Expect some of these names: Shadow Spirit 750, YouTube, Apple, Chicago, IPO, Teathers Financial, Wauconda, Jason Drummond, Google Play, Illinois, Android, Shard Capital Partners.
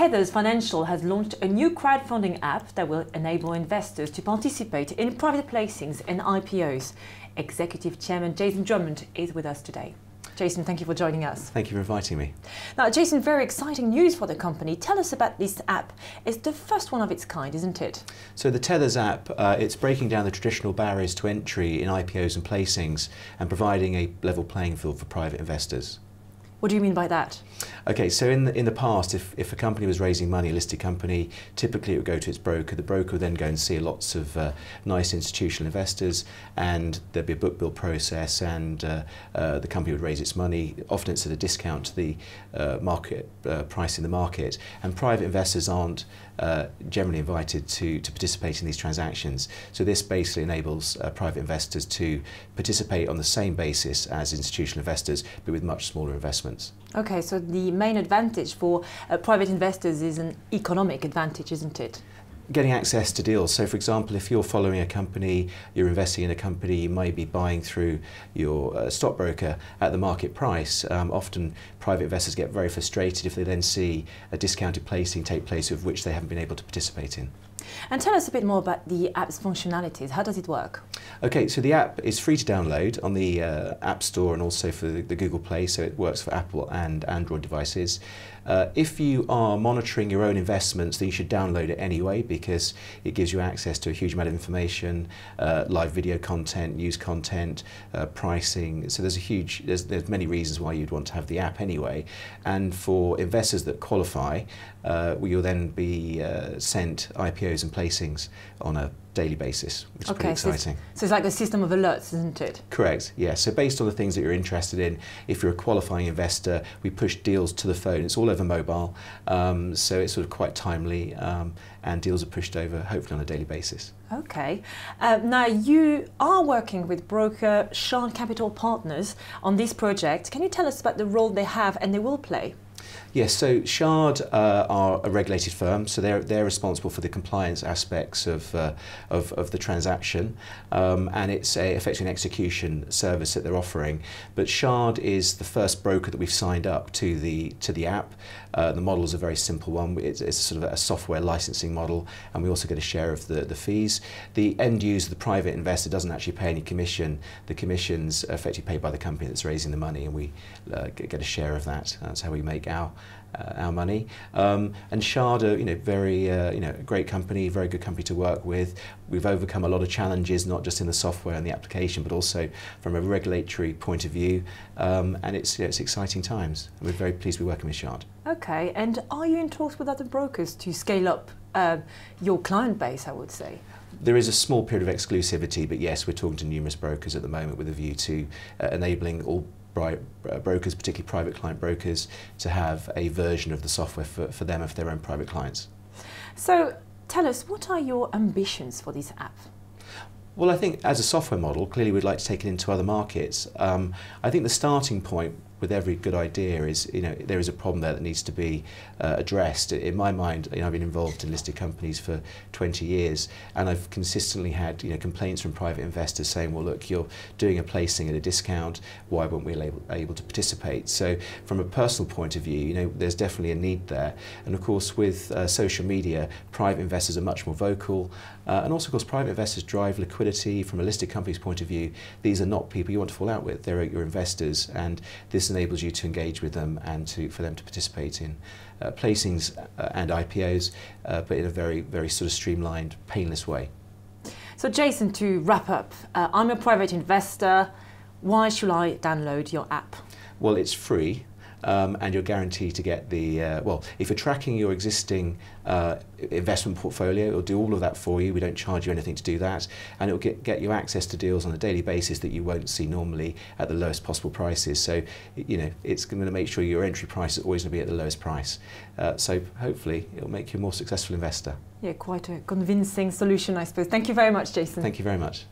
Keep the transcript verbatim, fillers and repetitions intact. Teathers Financial has launched a new crowdfunding app that will enable investors to participate in private placings and I P Os. Executive Chairman Jason Drummond is with us today. Jason, thank you for joining us. Thank you for inviting me. Now, Jason, very exciting news for the company. Tell us about this app. It's the first one of its kind, isn't it? So the Teathers app, uh, it's breaking down the traditional barriers to entry in I P Os and placings and providing a level playing field for private investors. What do you mean by that? Okay, so in the, in the past, if, if a company was raising money, a listed company, typically it would go to its broker. The broker would then go and see lots of uh, nice institutional investors, and there'd be a book build process, and uh, uh, the company would raise its money. Often it's at a discount to the uh, market uh, price in the market, and private investors aren't uh, generally invited to, to participate in these transactions. So this basically enables uh, private investors to participate on the same basis as institutional investors, but with much smaller investments. Okay, so the main advantage for uh, private investors is an economic advantage, isn't it? Getting access to deals. So for example, if you're following a company, you're investing in a company, you might be buying through your uh, stockbroker at the market price. Um, often private investors get very frustrated if they then see a discounted placing take place of which they haven't been able to participate in. And tell us a bit more about the app's functionalities. How does it work? Okay, so the app is free to download on the uh, App Store and also for the, the Google Play, so it works for Apple and Android devices. Uh, if you are monitoring your own investments, then you should download it anyway, because it gives you access to a huge amount of information, uh, live video content, news content, uh, pricing. So there's a huge, there's, there's many reasons why you'd want to have the app anyway. And for investors that qualify, uh, you'll then be uh, sent I P Os and placings on a daily basis, which is okay, pretty exciting. So it's, so it's like a system of alerts, isn't it? Correct, yes. Yeah. So based on the things that you're interested in, if you're a qualifying investor, we push deals to the phone. It's all over mobile, um, so it's sort of quite timely, um, and deals are pushed over, hopefully on a daily basis. Okay. Uh, now, you are working with broker Shard Capital Partners on this project. Can you tell us about the role they have and they will play? Yes, so Shard uh, are a regulated firm, so they're, they're responsible for the compliance aspects of, uh, of, of the transaction, um, and it's a, effectively an execution service that they're offering. But Shard is the first broker that we've signed up to the, to the app. Uh, the model is a very simple one. It's, it's sort of a software licensing model, and we also get a share of the, the fees. The end user, the private investor, doesn't actually pay any commission. The commission's effectively paid by the company that's raising the money, and we uh, get a share of that. That's how we make our uh, our money. Um, and Shard are, you know, very uh, you know, great company, very good company to work with. We've overcome a lot of challenges, not just in the software and the application, but also from a regulatory point of view. Um, and it's, you know, it's exciting times. We're very pleased to be working with Shard. Okay, and are you in talks with other brokers to scale up uh, your client base, I would say? There is a small period of exclusivity, but yes, we're talking to numerous brokers at the moment with a view to uh, enabling all brokers, particularly private client brokers, to have a version of the software for, for them of their own private clients. So tell us, what are your ambitions for this app? Well, I think as a software model, clearly we'd like to take it into other markets. Um, I think the starting point with every good idea is, you know, there is a problem there that needs to be uh, addressed. In my mind, you know, I've been involved in listed companies for twenty years, and I've consistently had, you know, complaints from private investors saying, well, look, you're doing a placing at a discount, why weren't we able, able to participate? So from a personal point of view, you know, there's definitely a need there. And of course, with uh, social media, private investors are much more vocal, uh, and also, of course, private investors drive liquidity. From a listed company's point of view, these are not people you want to fall out with. They're your investors, and this enables you to engage with them and to, for them to participate in uh, placings uh, and I P Os, uh, but in a very, very sort of streamlined, painless way. So Jason, to wrap up, uh, I'm a private investor. Why should I download your app? Well, it's free. Um, and you're guaranteed to get the, uh, well, if you're tracking your existing uh, investment portfolio, it'll do all of that for you. We don't charge you anything to do that. And it'll get, get you access to deals on a daily basis that you won't see normally at the lowest possible prices. So, you know, it's going to make sure your entry price is always going to be at the lowest price. Uh, so hopefully it'll make you a more successful investor. Yeah, quite a convincing solution, I suppose. Thank you very much, Jason. Thank you very much.